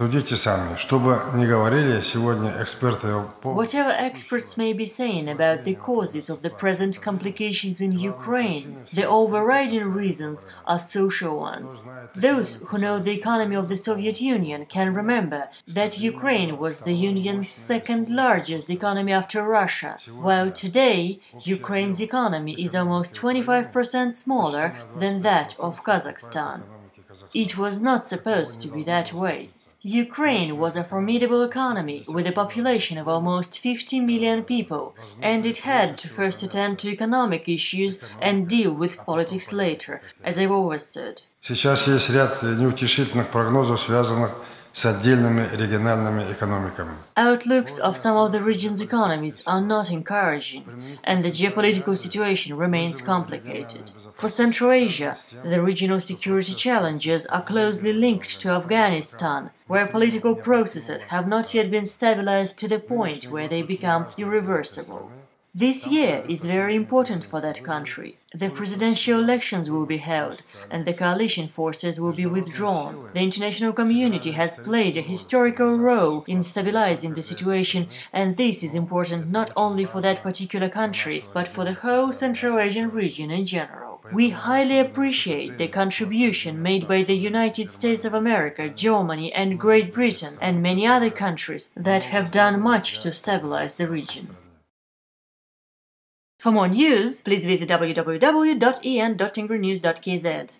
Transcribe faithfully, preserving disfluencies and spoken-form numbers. Судите сами, что бы ни говорили сегодня эксперты по... Whatever experts may be saying about the causes of the present complications in Ukraine, the overriding reasons are social ones. Those who know the economy of the Soviet Union can remember that Ukraine was the Union's second largest economy after Russia, while today Ukraine's economy is almost twenty-five percent smaller than that of Kazakhstan. It was not supposed to be that way. Ukraine was a formidable economy with a population of almost fifty million people, and it had to first attend to economic issues and deal with politics later, as I've always said. Сейчас есть ряд неутешительных прогнозов, связанных с отдельными региональными экономиками. Outlooks of some of the region's economies are not encouraging, and the geopolitical situation remains complicated. For Central Asia, the regional security challenges are closely linked to Afghanistan, where political processes have not yet been stabilized to the point where they become irreversible. This year is very important for that country. The presidential elections will be held, and the coalition forces will be withdrawn. The international community has played a historical role in stabilizing the situation, and this is important not only for that particular country, but for the whole Central Asian region in general. We highly appreciate the contribution made by the United States of America, Germany, and Great Britain, and many other countries that have done much to stabilize the region. For more news, please visit w w w dot e n dot tingrinews dot k z.